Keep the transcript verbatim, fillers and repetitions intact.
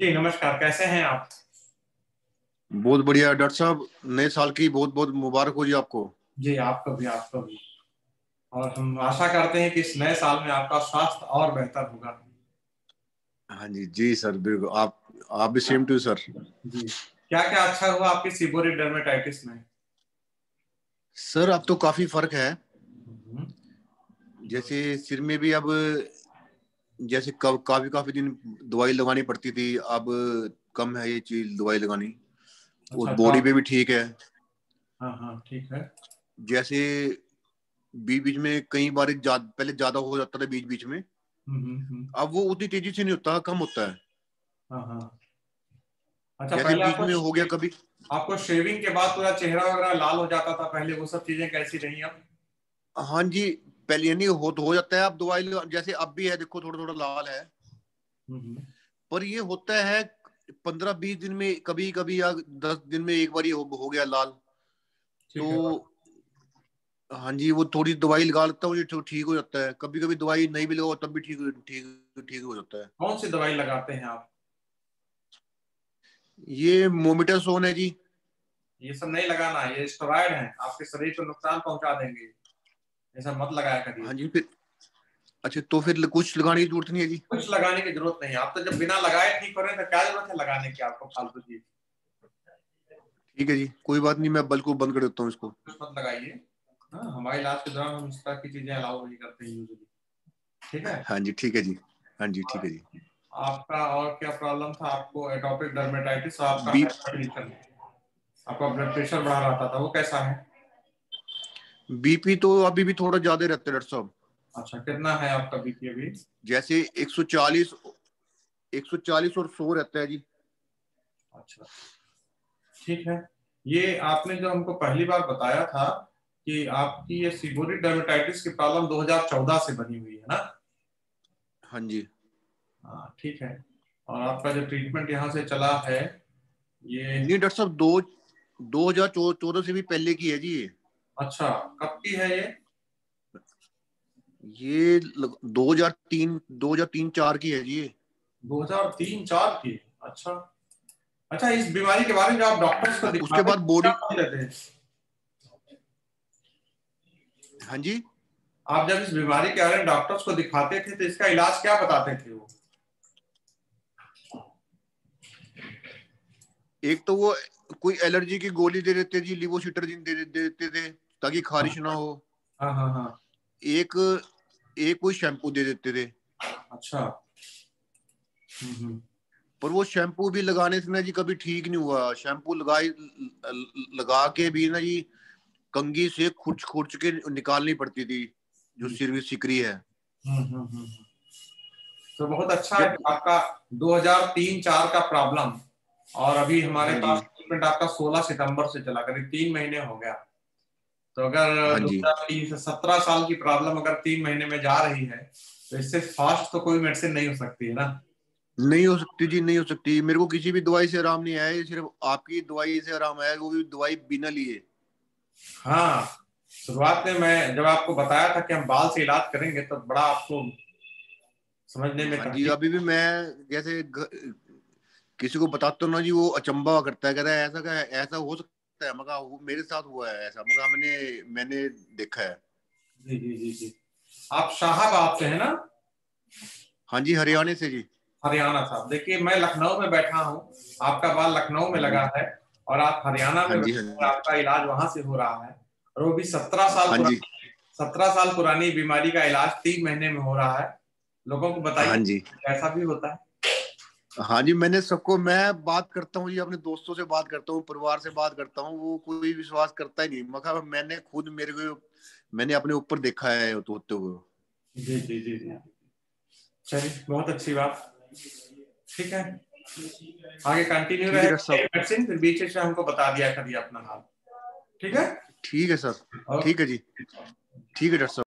जी नमस्कार, कैसे हैं आप? बहुत बढ़िया डॉक्टर साहब, नए साल की बहुत बहुत मुबारक हो जी आपको। जी आपको भी, आपको भी। और हम आशा करते हैं कि इस नए साल में आपका स्वास्थ्य और बेहतर होगा। हाँ जी जी सर बिल्कुल, आप आप भी सेम टू सर। जी क्या क्या अच्छा हुआ आपकी सीबोरिक डर्मेटाइटिस में? सर अब तो काफी फर्क है, जैसे सिर में भी अब जैसे काफी काफी दिन दवाई लगानी पड़ती थी, अब कम है ये चीज दवाई लगानी। अच्छा, और बॉडी पे भी ठीक है। हाँ हाँ ठीक है। जैसे बीच बीच में कई बार जा, पहले ज्यादा हो जाता था बीच बीच में, अब वो उतनी तेजी से नहीं होता, कम होता है। हाँ हाँ। अच्छा, पहले बीच में हो गया कभी आपको शेविंग के बाद पूरा चेहरा वगैरह लाल हो जाता था पहले, वो सब चीजें कैसी रही अब? हाँ जी पहले यानी हो तो हो जाता है, अब दवाई जैसे अब भी है देखो थोड़ा थोड़ा लाल है, पर ये होता है पंद्रह बीस दिन में कभी कभी या दस दिन में एक बार हो, हो गया लाल। तो हाँ जी वो थोड़ी दवाई लगा लेता हूँ, ठीक हो जाता है। कभी कभी दवाई नहीं भी लगाओ तब भी ठीक ठीक ठीक हो जाता है। कौन सी दवाई लगाते हैं आप? ये मोमेटासोन है जी। ये सब नहीं लगाना है, ये स्टेरॉइड है, आपके शरीर को नुकसान पहुंचा देंगे, ऐसा मत लगाया करिए। हाँ जी फिर अच्छा, तो फिर कुछ लगाने की जरूरत नहीं है जी? कुछ लगाने की जरूरत नहीं है, आप तो जब बिना लगाए ठीक हो रहे हैं तो क्या जरूरत है लगाने की आपको फालतू चीज? ठीक है जी कोई बात नहीं, मैं बिल्कुल बंद कर देता हूँ इसको। कुछ मत लगाइए, हमारे इलाज के दौरान हम इस तरह की चीजें अलाउ नहीं करते यूजुअली। ठीक है। हाँ जी ठीक है जी। हाँ जी ठीक है जी। आपका और क्या प्रॉब्लम था आपको? Atopic dermatitis. आपका ब्लड प्रेशर बढ़ा रहा था, वो कैसा है? बीपी तो अभी भी थोड़ा ज्यादा रहता है डॉक्टर साहब। अच्छा कितना है आपका बीपी अभी? जैसे एक सौ चालीस एक सौ चालीस और सौ रहता है जी। अच्छा ठीक है। ये आपने जो हमको पहली बार बताया था कि आपकी ये सीबोरिक डर्मेटाइटिस की प्रॉब्लम दो हज़ार चौदह से बनी हुई है ना? हाँ जी हाँ ठीक है। और आपका जो ट्रीटमेंट यहाँ से चला है ये? नहीं डॉक्टर साहब दो दो हजार चौदह से भी पहले की है जी। अच्छा कब की है ये? ये दो हज़ार तीन दो हज़ार तीन चार की है जी। दो हज़ार तीन चार की। अच्छा अच्छा, इस बीमारी के बारे में आप डॉक्टर्स को दिखाते, उसके बाद बॉडी लेते हैं? हाँ जी आप जब इस बीमारी के बारे में डॉक्टर्स को दिखाते थे तो इसका इलाज क्या बताते थे वो? एक तो वो कोई एलर्जी की गोली दे देते जी, लिवोसिटरजिन दे देते थे ताकि खारिश ना हो। हाँ हाँ हाँ। एक एक कोई शैम्पू दे देते थे। अच्छा। पर वो शैम्पू भी लगाने से ना जी कभी ठीक नहीं हुआ। शैम्पू लगाए लगा के भी ना जी कंघी से खुर्च खुर्च के निकालनी पड़ती थी जो सिर में सिकरी है। हम्म हम्म। तो बहुत अच्छा है आपका दो हज़ार तीन चार का प्रॉब्लम, और अभी हमारे पास ट्रीटमेंट आपका सोलह सितंबर से चला, करीब तीन महीने हो गया। तो अगर दो हज़ार सत्रह साल की प्रॉब्लम अगर तीन महीने में जा रही है तो इससे फास्ट तो कोई मेडिसिन नहीं हो सकती है ना? नहीं हो सकती जी, नहीं हो सकती। मेरे को किसी भी दवाई से आराम नहीं आया, सिर्फ आपकी दवाई से आराम आया, वो भी दवाई बिना लिए। हाँ शुरुआत में मैं जब आपको बताया था कि हम बाल से इलाज करेंगे तो बड़ा आपको समझने में जी, अभी भी मैं जैसे किसी को बताता ना जी वो अचंबा करता है, कहता है ऐसा क्या ऐसा हो सकता है? मगर वो मेरे साथ हुआ है ऐसा, मगर मैंने मैंने देखा है। जी जी जी जी। आप शाहबाद से है ना? हाँ जी हरियाणा से जी। हरियाणा साहब, देखिए मैं लखनऊ में बैठा हूँ, आपका बाल लखनऊ में लगा है और आप हरियाणा में, आपका इलाज वहां से हो रहा है, और वो भी सत्रह साल सत्रह साल पुरानी बीमारी का इलाज तीन महीने में हो रहा है। लोगों को बताइए ऐसा भी होता है? हाँ जी मैंने सबको, मैं बात करता हूँ जी अपने दोस्तों से बात करता हूँ, परिवार से बात करता हूँ, वो कोई विश्वास करता ही नहीं। मगर मैंने खुद मेरे को मैंने अपने ऊपर देखा है होते हुए। जी जी जी जी। चलिए बहुत अच्छी बात, ठीक है आगे कंटिन्यू मेडिसिन, फिर बीच से हमको बता दिया करिए अपना हाल। ठीक है ठीक है सर, ठीक है जी ठीक है डॉक्टर साहब।